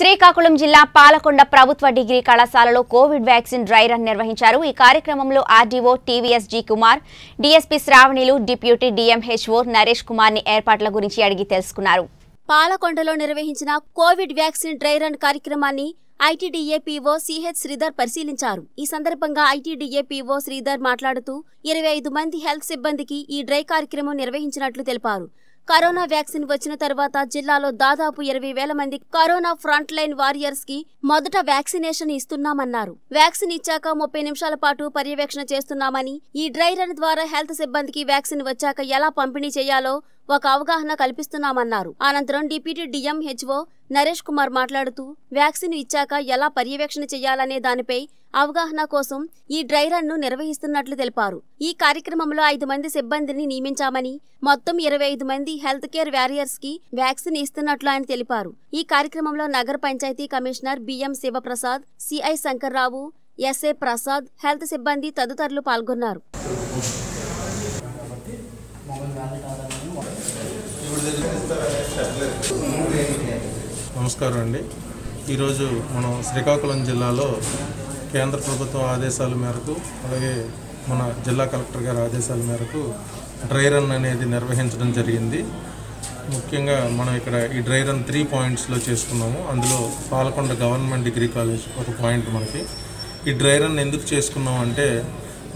శ్రీకాకుళం జిల్లా పాలకొండ ప్రభుత్వ డిగ్రీ కళాశాలలో కోవిడ్ వ్యాక్సిన్ డ్రై రన్ నిర్వహించారు। ఈ కార్యక్రమంలో ఆర్డీఓ టీవీఎస్జీ కుమార్, డీఎస్పీ శ్రావణిలు, డిప్యూటీ డీఎంహెచ్ఓ నరేష్ కుమార్ని ఏర్పాట్ల గురించి అడిగి తెలుసుకున్నారు। పాలకొండలో నిర్వహించిన కోవిడ్ వ్యాక్సిన్ డ్రై రన్ కార్యక్రమాన్ని ఐటీడీఏ పీఓ సిహెచ్ శ్రీధర్ పరిశీలించారు। ఈ సందర్భంగా ఐటీడీఏ పీఓ శ్రీధర్ మాట్లాడుతూ 25 మంది హెల్త్ సిబ్బందికి ఈ డ్రై కార్యక్రమం నిర్వహించినట్లు తెలిపారు। కరోనా వ్యాక్సిన్ వచ్చిన తర్వాత జిల్లాలో దాదాపు 20,000 మంది కరోనా ఫ్రంట్ లైన్ వారియర్స్ కి మొదట వ్యాక్సినేషన్ ఇస్తున్నామన్నారు। వ్యాక్సిన్ ఇచ్చాక 30 నిమిషాల పాటు పర్యవేక్షణ చేస్తున్నామని, ఈ డ్రై రన్ ద్వారా హెల్త్ సిబ్బందికి వ్యాక్సిన్ వచ్చాక ఎలా పంపిణీ చేయాలో ఒక అవగాహన కల్పిస్తున్నామన్నారు। అనంతరం డిప్యూటీ డీఎంహెచ్ఓ నరేష్ కుమార్ మాట్లాడుతూ వ్యాక్సిన్ ఇచ్చాక ఎలా పర్యవేక్షణ చేయాలనే దానిపై అవగాహన కోసం ఈ డ్రై రన్ ను నిర్వహిస్తున్నట్లు తెలిపారు। ఈ కార్యక్రమంలో 5 మంది సిబ్బందిని నియమించామని, మొత్తం 25 మంది హెల్త్ కేర్ వారియర్స్ కి వ్యాక్సిన్ ఇస్తున్నట్లు ఆయన తెలిపారు। ఈ కార్యక్రమంలో నగర panchayat commissioner BM Sivaprasad, CI Shankarrao, SA Prasad, health సిబ్బంది తదితరులు పాల్గొన్నారు। నమస్కారం అండి। ఈరోజు మనం శ్రీకాకుళం జిల్లాలో కేంద్ర ప్రభుత్వ ఆదేశాల మేరకు, అలాగే మన జిల్లా కలెక్టర్ గారి ఆదేశాల మేరకు డ్రై రన్ అనేది నిర్వహించడం జరిగింది। ముఖ్యంగా మనం ఇక్కడ ఈ డ్రై రన్ 3 పాయింట్స్లో చేసుకున్నాము। అందులో పాలకొండ గవర్నమెంట్ డిగ్రీ కాలేజ్ ఒక పాయింట్ మనకి। ఈ డ్రై రన్ ఎందుకు చేసుకున్నాం అంటే,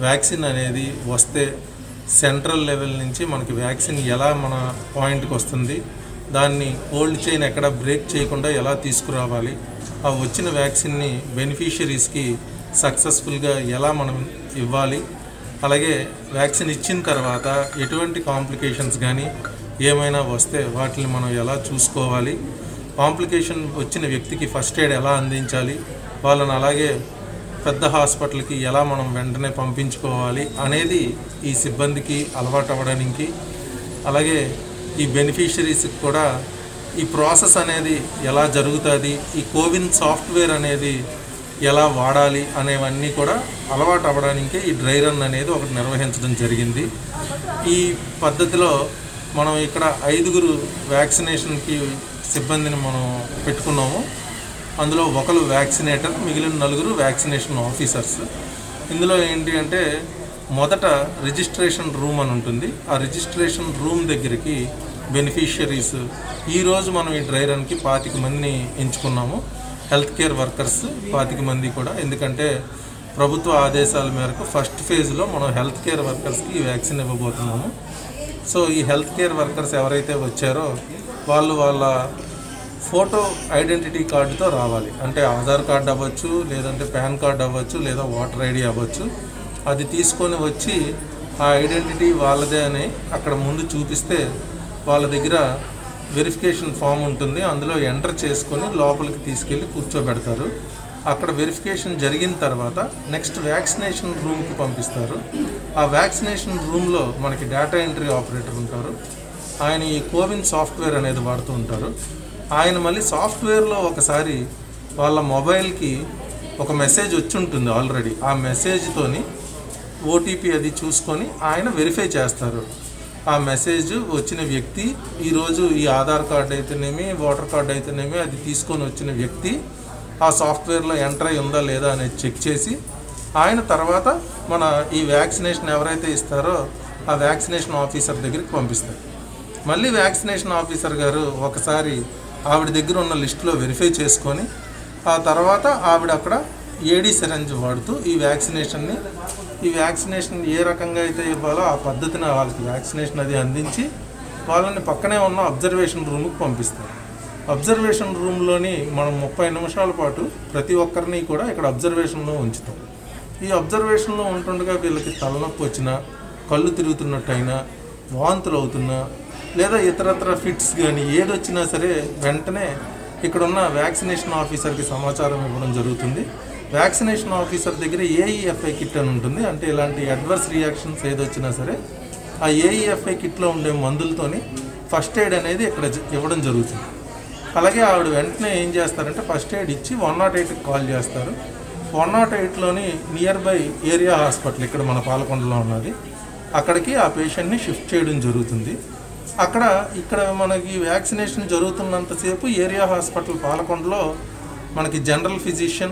వ్యాక్సిన్ అనేది వస్తే సెంట్రల్ లెవెల్ నుంచి మనకి వ్యాక్సిన్ ఎలా మన పాయింట్కి వస్తుంది, దాన్ని కోల్డ్ చైన్ ఎక్కడ బ్రేక్ చేయకుండా ఎలా తీసుకురావాలి, ఆ వచ్చిన వ్యాక్సిన్ని బెనిఫిషరీస్కి సక్సెస్ఫుల్గా ఎలా మనం ఇవ్వాలి, అలాగే వ్యాక్సిన్ ఇచ్చిన తర్వాత ఎటువంటి కాంప్లికేషన్స్ కానీ ఏమైనా వస్తే వాటిని మనం ఎలా చూసుకోవాలి, కాంప్లికేషన్ వచ్చిన వ్యక్తికి ఫస్ట్ ఎయిడ్ ఎలా అందించాలి, వాళ్ళని అలాగే పెద్ద హాస్పిటల్కి ఎలా మనం వెంటనే పంపించుకోవాలి అనేది ఈ సిబ్బందికి అలవాటు అవ్వడానికి, అలాగే ఈ బెనిఫిషరీస్కి కూడా ఈ ప్రాసెస్ అనేది ఎలా జరుగుతుంది, ఈ కోవిన్ సాఫ్ట్వేర్ అనేది ఎలా వాడాలి అనేవన్నీ కూడా అలవాటు అవ్వడానికే ఈ డ్రై రన్ అనేది ఒకటి నిర్వహించడం జరిగింది। ఈ పద్ధతిలో మనం ఇక్కడ 5గురు వ్యాక్సినేషన్కి సిబ్బందిని మనం పెట్టుకున్నాము। అందులో ఒకరు వ్యాక్సినేటర్, మిగిలిన 4 వ్యాక్సినేషన్ ఆఫీసర్స్। ఇందులో ఏంటి అంటే, మొదట రిజిస్ట్రేషన్ రూమ్ అని ఉంటుంది। ఆ రిజిస్ట్రేషన్ రూమ్ దగ్గరికి బెనిఫిషరీస్, ఈరోజు మనం ఈ డ్రై రన్కి 25 మందిని ఎంచుకున్నాము, హెల్త్ కేర్ వర్కర్స్ 25 మంది కూడా। ఎందుకంటే ప్రభుత్వ ఆదేశాల మేరకు ఫస్ట్ ఫేజ్లో మనం హెల్త్ కేర్ వర్కర్స్కి ఈ వ్యాక్సిన్ ఇవ్వబోతున్నాము। సో ఈ హెల్త్ కేర్ వర్కర్స్ ఎవరైతే వచ్చారో వాళ్ళు వాళ్ళ ఫోటో ఐడెంటిటీ కార్డుతో రావాలి। అంటే ఆధార్ కార్డు అవ్వచ్చు, లేదంటే పాన్ కార్డు అవ్వచ్చు, లేదా ఓటర్ ఐడి అవ్వచ్చు। అది తీసుకొని వచ్చి ఆ ఐడెంటిటీ వాళ్ళదే అని అక్కడ ముందు చూపిస్తే వాళ్ళ దగ్గర వెరిఫికేషన్ ఫామ్ ఉంటుంది, అందులో ఎంటర్ చేసుకొని లోపలికి తీసుకెళ్ళి కూర్చోబెడతారు। అక్కడ వెరిఫికేషన్ జరిగిన తర్వాత నెక్స్ట్ వ్యాక్సినేషన్ రూమ్కి పంపిస్తారు। ఆ వ్యాక్సినేషన్ రూమ్లో మనకి డేటా ఎంట్రీ ఆపరేటర్ ఉంటారు, ఆయన ఈ కోవిన్ సాఫ్ట్వేర్ అనేది వాడుతూ ఉంటారు। ఆయన మళ్ళీ సాఫ్ట్వేర్లో ఒకసారి వాళ్ళ మొబైల్కి ఒక మెసేజ్ వచ్చి ఉంటుంది ఆల్రెడీ, ఆ మెసేజ్తోని ఓటీపీ అది చూసుకొని ఆయన వెరిఫై చేస్తారు। ఆ మెసేజ్ వచ్చిన వ్యక్తి, ఈరోజు ఈ ఆధార్ కార్డు అయితేనేమి, ఓటర్ కార్డు అయితేనేమి, అది తీసుకొని వచ్చిన వ్యక్తి ఆ సాఫ్ట్వేర్లో ఎంటర్ అయి ఉందా లేదా అనేది చెక్ చేసి, ఆయన తర్వాత మన ఈ వ్యాక్సినేషన్ ఎవరైతే ఇస్తారో ఆ వ్యాక్సినేషన్ ఆఫీసర్ దగ్గరికి పంపిస్తారు। మళ్ళీ వ్యాక్సినేషన్ ఆఫీసర్ గారు ఒకసారి ఆవిడ దగ్గర ఉన్న లిస్టులో వెరిఫై చేసుకొని, ఆ తర్వాత ఆవిడ అక్కడ ఏడీ సిరంజ్ వాడుతూ ఈ వ్యాక్సినేషన్ ఏ రకంగా అయితే ఇవ్వాలో ఆ పద్ధతిని వాళ్ళకి వ్యాక్సినేషన్ అది అందించి, వాళ్ళని పక్కనే ఉన్న అబ్జర్వేషన్ రూమ్కి పంపిస్తారు। అబ్జర్వేషన్ రూమ్లోని మనం 30 నిమిషాల పాటు ప్రతి ఒక్కరిని కూడా ఇక్కడ అబ్జర్వేషన్లో ఉంచుతాం। ఈ అబ్జర్వేషన్లో ఉంటుండగా వీళ్ళకి తలనొప్పి వచ్చినా, కళ్ళు తిరుగుతున్నట్టయినా, వాంతులు అవుతున్నా, లేదా ఇతరత్ర ఫిట్స్ కానీ ఏదొచ్చినా సరే వెంటనే ఇక్కడున్న వ్యాక్సినేషన్ ఆఫీసర్కి సమాచారం ఇవ్వడం జరుగుతుంది। వ్యాక్సినేషన్ ఆఫీసర్ దగ్గర ఏఈఎఫ్ఐ కిట్ అని ఉంటుంది। అంటే ఇలాంటి అడ్వర్స్ రియాక్షన్స్ ఏదొచ్చినా సరే ఆ ఏఈఎఫ్ఐ కిట్లో ఉండే మందులతోని ఫస్ట్ ఎయిడ్ అనేది ఇక్కడ ఇవ్వడం జరుగుతుంది। అలాగే ఆవిడ వెంటనే ఏం చేస్తారంటే ఫస్ట్ ఎయిడ్ ఇచ్చి 108కి కాల్ చేస్తారు। 108లోని నియర్ బై ఏరియా హాస్పిటల్ ఇక్కడ మన పాలకొండలో ఉన్నది, అక్కడికి ఆ పేషెంట్ని షిఫ్ట్ చేయడం జరుగుతుంది। ఇక్కడ మనకి వ్యాక్సినేషన్ జరుగుతున్నంతసేపు ఏరియా హాస్పిటల్ పాలకొండలో मन की जनरल फिजिशियन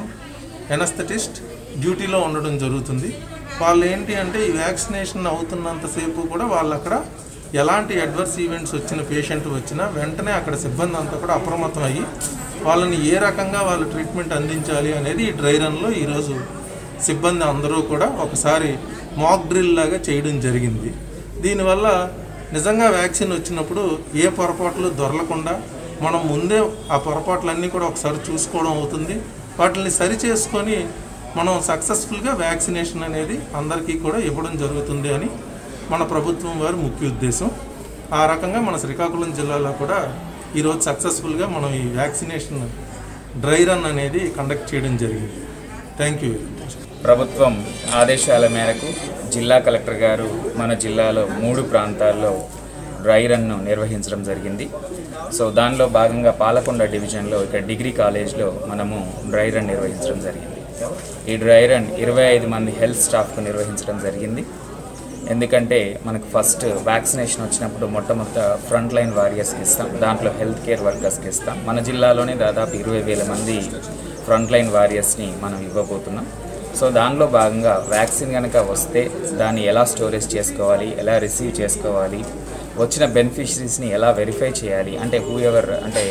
एनेस्थेटिस्ट ड्यूटी उम्मीद जरूर वाले अंटे वैक्सीनेशन अवतु वाल ఎలాంటి అడ్వర్స్ ఈవెంట్స్ వచ్చిన పేషెంట్ వచ్చినా వెంటనే అక్కడ సిబ్బంది అంతా కూడా అప్రమత్తం అయ్యి వాళ్ళని ఏ రకంగా వాళ్ళు ట్రీట్మెంట్ అందించాలి అనేది ఈ డ్రై రన్ లో ఈ రోజు సిబ్బంది అందరూ కూడా ఒకసారి మాక్ డ్రిల్ లాగా చేయడం జరిగింది। దీని వల్ల నిజంగా వ్యాక్సిన్ వచ్చినప్పుడు ఏ పొరపాట్లు దొరలకుండా మనం ముందే ఆ పొరపాట్లన్నీ కూడా ఒకసారి చూసుకోవడం అవుతుంది। వాటిని సరి చేసుకొని మనం సక్సెస్ఫుల్ గా వ్యాక్సినేషన్ అనేది అందరికీ కూడా ఇవ్వడం జరుగుతుంది అని మన ప్రభుత్వం వారి ముఖ్య ఉద్దేశం। ఆ రకంగా మన శ్రీకాకుళం జిల్లాలో కూడా ఈ రోజు సక్సెస్ఫుల్ గా మనం ఈ వ్యాక్సినేషన్ డ్రై రన్ అనేది కండక్ట్ చేయడం జరిగింది। థాంక్యూ। ప్రభుత్వం ఆదేశాల మేరకు జిల్లా కలెక్టర్ గారు మన జిల్లాలో 3 ప్రాంతాల్లో డ్రై రన్ ను నిర్వహించడం జరిగింది। సో దానిలో భాగంగా పాలకొండ డివిజన్ లో ఒక డిగ్రీ కాలేజ్ లో మనము డ్రై రన్ నిర్వహించడం జరిగింది। ఈ డ్రై రన్ 25 మంది హెల్త్ స్టాఫ్ కు నిర్వహించడం జరిగింది। ఎందుకంటే మనకు ఫస్ట్ వ్యాక్సినేషన్ వచ్చినప్పుడు మొట్టమొదట ఫ్రంట్ లైన్ వారియర్స్కి ఇస్తాం, దాంట్లో హెల్త్ కేర్ వర్కర్స్కి ఇస్తాం। మన జిల్లాలోనే దాదాపు 20,000 మంది ఫ్రంట్ లైన్ వారియర్స్ని మనం ఇవ్వబోతున్నాం। సో దానిలో భాగంగా వ్యాక్సిన్ కనుక వస్తే దాన్ని ఎలా స్టోరేజ్ చేసుకోవాలి, ఎలా రిసీవ్ చేసుకోవాలి, వచ్చిన బెనిఫిషరీస్ని ఎలా వెరిఫై చేయాలి అంటే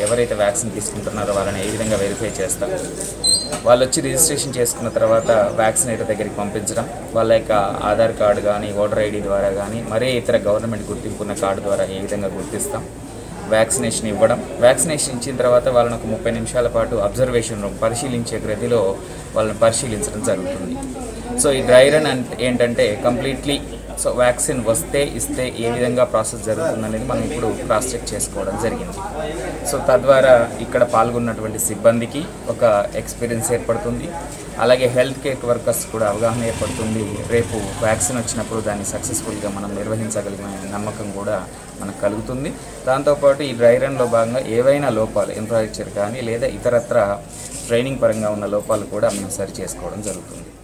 ఎవరైతే వ్యాక్సిన్ తీసుకుంటున్నారో వాళ్ళని ఏ విధంగా వెరిఫై చేస్తాం, వాళ్ళు వచ్చి రిజిస్ట్రేషన్ చేసుకున్న తర్వాత వ్యాక్సినేటర్ దగ్గరికి పంపించడం, వాళ్ళ యొక్క ఆధార్ కార్డు కానీ ఓటర్ ఐడి ద్వారా కానీ మరే ఇతర గవర్నమెంట్ గుర్తింపున్న కార్డు ద్వారా ఏ విధంగా గుర్తిస్తాం, వ్యాక్సినేషన్ ఇవ్వడం, వ్యాక్సినేషన్ ఇచ్చిన తర్వాత వాళ్ళని ఒక 30 నిమిషాల పాటు అబ్జర్వేషన్ రూమ్ పరిశీలించే గదిలో వాళ్ళని పరిశీలించడం జరుగుతుంది। సో ఈ డ్రై రన్ ఏంటంటే కంప్లీట్లీ సో వ్యాక్సిన్ వస్తే ఇస్తే ఏ విధంగా ప్రాసెస్ జరుగుతుందనేది మనం ఇప్పుడు క్రాస్ చెక్ చేసుకోవడం జరిగింది। సో తద్వారా ఇక్కడ పాల్గొన్నటువంటి సిబ్బందికి ఒక ఎక్స్పీరియన్స్ ఏర్పడుతుంది, అలాగే హెల్త్ కేర్ వర్కర్స్ కూడా అవగాహన ఏర్పడుతుంది। రేపు వ్యాక్సిన్ వచ్చినప్పుడు దాన్ని సక్సెస్ఫుల్గా మనం నిర్వహించగలిగిన నమ్మకం కూడా మనకు కలుగుతుంది। దాంతోపాటు ఈ డ్రై రన్లో భాగంగా ఏవైనా లోపాలు ఇన్ఫ్రాస్ట్రక్చర్ కానీ లేదా ఇతరత్ర ట్రైనింగ్ పరంగా ఉన్న లోపాలు కూడా మనం సరి చేసుకోవడం జరుగుతుంది।